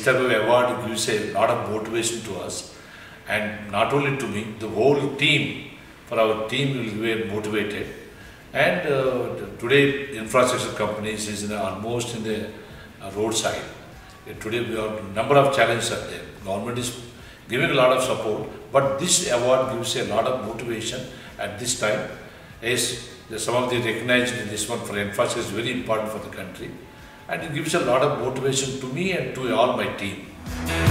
external award gives a lot of motivation to us, and not only to me, the whole team, for our team will be motivated. And today infrastructure companies is almost in the roadside. Today we have a number of challenges are there. Government is giving a lot of support, but this award gives a lot of motivation at this time, as some of the recognized in this one for infrastructure is very important for the country. And it gives a lot of motivation to me and to all my team.